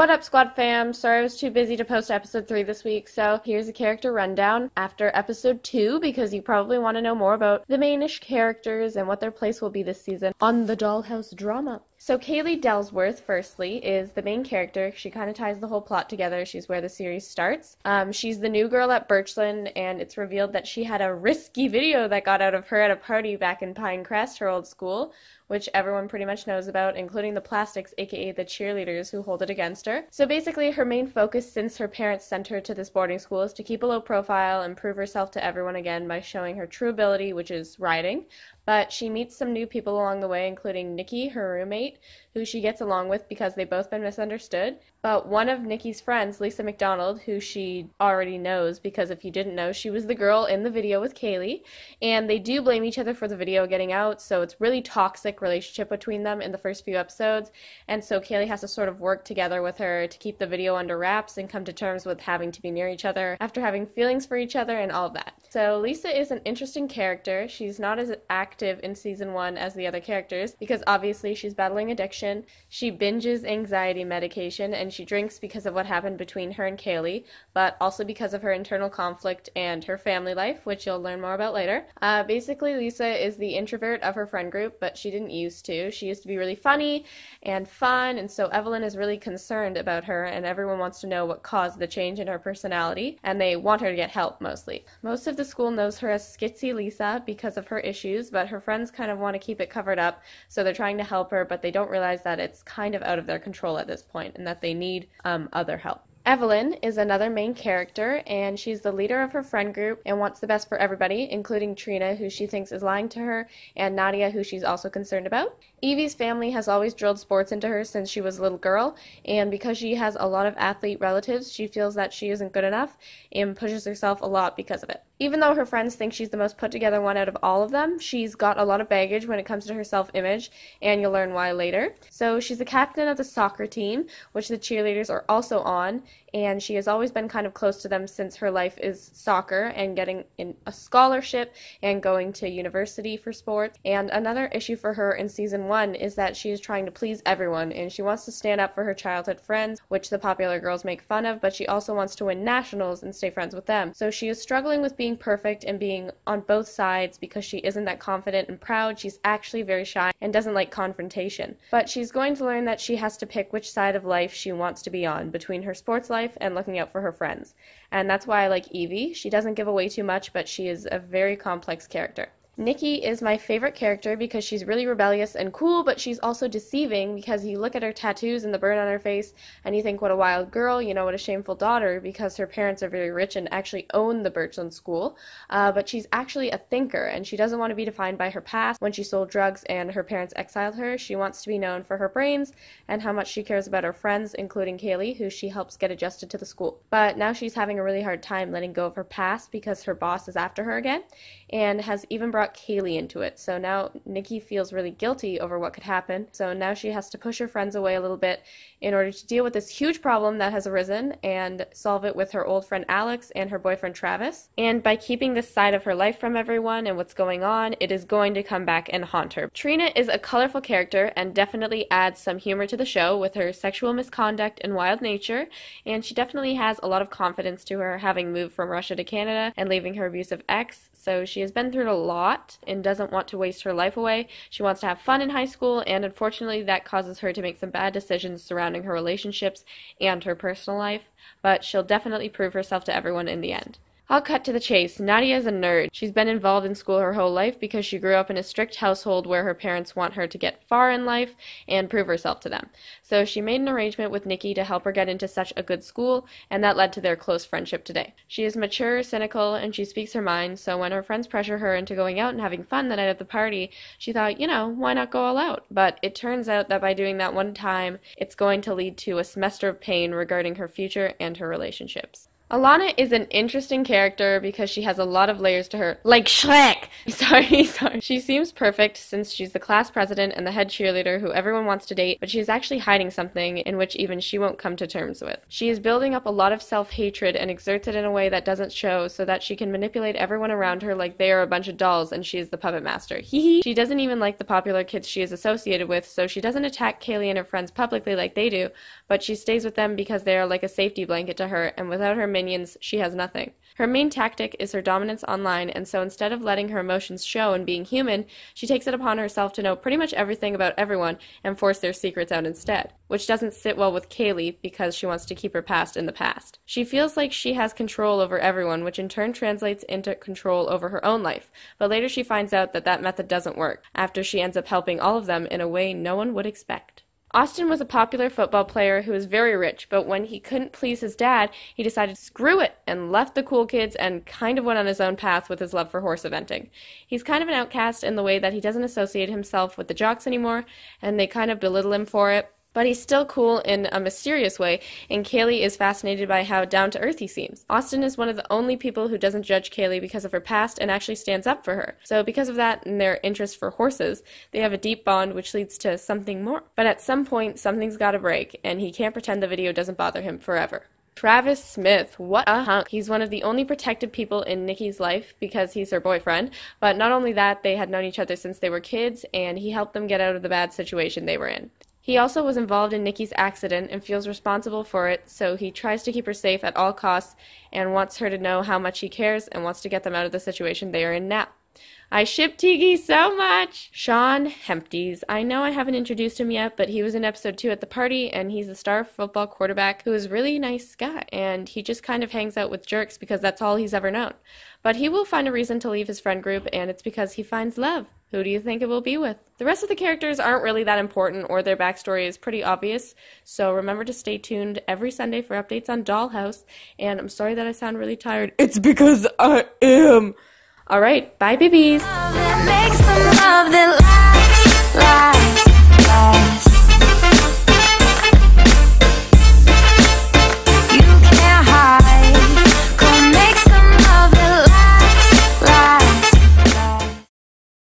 What up, Squad fam? Sorry I was too busy to post episode 3 this week, so here's a character rundown after episode 2, because you probably want to know more about the mainish characters and what their place will be this season on the Dollhouse Drama. So Kaylee Delsworth, firstly, is the main character. She kind of ties the whole plot together. She's where the series starts. She's the new girl at Birchland, and it's revealed that she had a risky video that got out of her at a party back in Pinecrest, her old school, which everyone pretty much knows about, including the plastics, aka the cheerleaders who hold it against her. So basically, her main focus since her parents sent her to this boarding school is to keep a low profile and prove herself to everyone again by showing her true ability, which is riding. But she meets some new people along the way, including Nikki, her roommate, who she gets along with because they've both been misunderstood. But one of Nikki's friends, Lisa McDonald, who she already knows, because if you didn't know, she was the girl in the video with Kaylee, and they do blame each other for the video getting out, so it's really toxic relationship between them in the first few episodes, and so Kaylee has to sort of work together with her to keep the video under wraps and come to terms with having to be near each other after having feelings for each other and all of that. So Lisa is an interesting character. She's not as active in season 1 as the other characters, because obviously she's battling addiction, she binges anxiety medication, and she drinks because of what happened between her and Kaylee, but also because of her internal conflict and her family life, which you'll learn more about later. Basically, Lisa is the introvert of her friend group, but she didn't used to. She used to be really funny and fun, and so Evelyn is really concerned about her, and everyone wants to know what caused the change in her personality, and they want her to get help, mostly. Most of the school knows her as Skitsy Lisa because of her issues, but her friends kind of want to keep it covered up, so they're trying to help her, but they don't realize that it's kind of out of their control at this point, and that they need other help. Evelyn is another main character, and she's the leader of her friend group and wants the best for everybody, including Trina, who she thinks is lying to her, and Nadia, who she's also concerned about. Evie's family has always drilled sports into her since she was a little girl, and because she has a lot of athlete relatives, she feels that she isn't good enough and pushes herself a lot because of it. Even though her friends think she's the most put-together one out of all of them, she's got a lot of baggage when it comes to her self-image, and you'll learn why later. So she's the captain of the soccer team, which the cheerleaders are also on, and she has always been kind of close to them since her life is soccer and getting in a scholarship and going to university for sports. And another issue for her in season 1 is that she is trying to please everyone, and she wants to stand up for her childhood friends, which the popular girls make fun of, but she also wants to win nationals and stay friends with them. So she is struggling with being perfect and being on both sides, because she isn't that confident and proud. She's actually very shy and doesn't like confrontation. But she's going to learn that she has to pick which side of life she wants to be on, between her sports life and looking out for her friends. And that's why I like Evie. She doesn't give away too much, but she is a very complex character. Nikki is my favorite character because she's really rebellious and cool, but she's also deceiving, because you look at her tattoos and the burn on her face and you think, what a wild girl, you know, what a shameful daughter, because her parents are very rich and actually own the Birchland school, but she's actually a thinker, and she doesn't want to be defined by her past. When she sold drugs and her parents exiled her, she wants to be known for her brains and how much she cares about her friends, including Kaylee, who she helps get adjusted to the school. But now she's having a really hard time letting go of her past because her boss is after her again, and has even brought Kaylee into it. So now Nikki feels really guilty over what could happen, so now she has to push her friends away a little bit in order to deal with this huge problem that has arisen and solve it with her old friend Alex and her boyfriend Travis. And by keeping this side of her life from everyone and what's going on, it is going to come back and haunt her. Trina is a colorful character and definitely adds some humor to the show with her sexual misconduct and wild nature, and she definitely has a lot of confidence to her, having moved from Russia to Canada and leaving her abusive ex, so she has been through a lot and doesn't want to waste her life away. She wants to have fun in high school, and unfortunately that causes her to make some bad decisions surrounding her relationships and her personal life, but she'll definitely prove herself to everyone in the end. I'll cut to the chase. Nadia is a nerd. She's been involved in school her whole life because she grew up in a strict household where her parents want her to get far in life and prove herself to them. So she made an arrangement with Nikki to help her get into such a good school, and that led to their close friendship today. She is mature, cynical, and she speaks her mind, so when her friends pressure her into going out and having fun the night of the party, she thought, you know, why not go all out? But it turns out that by doing that one time, it's going to lead to a semester of pain regarding her future and her relationships. Alana is an interesting character because she has a lot of layers to her. Like Shrek! Sorry. She seems perfect since she's the class president and the head cheerleader who everyone wants to date, but she's actually hiding something in which even she won't come to terms with. She is building up a lot of self-hatred and exerts it in a way that doesn't show so that she can manipulate everyone around her like they are a bunch of dolls and she is the puppet master. Hee hee. She doesn't even like the popular kids she is associated with, so she doesn't attack Kaylee and her friends publicly like they do, but she stays with them because they are like a safety blanket to her, and without her minions, she has nothing. Her main tactic is her dominance online, and so instead of letting her emotions show and being human, she takes it upon herself to know pretty much everything about everyone and force their secrets out instead, which doesn't sit well with Kaylee because she wants to keep her past in the past. She feels like she has control over everyone, which in turn translates into control over her own life, but later she finds out that that method doesn't work, after she ends up helping all of them in a way no one would expect. Austin was a popular football player who was very rich, but when he couldn't please his dad, he decided to screw it and left the cool kids and kind of went on his own path with his love for horse eventing. He's kind of an outcast in the way that he doesn't associate himself with the jocks anymore, and they kind of belittle him for it. But he's still cool in a mysterious way, and Kaylee is fascinated by how down-to-earth he seems. Austin is one of the only people who doesn't judge Kaylee because of her past and actually stands up for her. So because of that and their interest for horses, they have a deep bond which leads to something more. But at some point, something's gotta break, and he can't pretend the video doesn't bother him forever. Travis Smith, what a hunk. He's one of the only protected people in Nikki's life because he's her boyfriend, but not only that, they had known each other since they were kids, and he helped them get out of the bad situation they were in. He also was involved in Nikki's accident and feels responsible for it, so he tries to keep her safe at all costs and wants her to know how much he cares and wants to get them out of the situation they are in now. I ship Tiki so much! Sean Hempties. I know I haven't introduced him yet, but he was in episode 2 at the party, and he's the star football quarterback who is a really nice guy, and he just kind of hangs out with jerks because that's all he's ever known. But he will find a reason to leave his friend group, and it's because he finds love. Who do you think it will be with? The rest of the characters aren't really that important, or their backstory is pretty obvious, so remember to stay tuned every Sunday for updates on Dollhouse, and I'm sorry that I sound really tired. It's because I am! Alright, bye babies!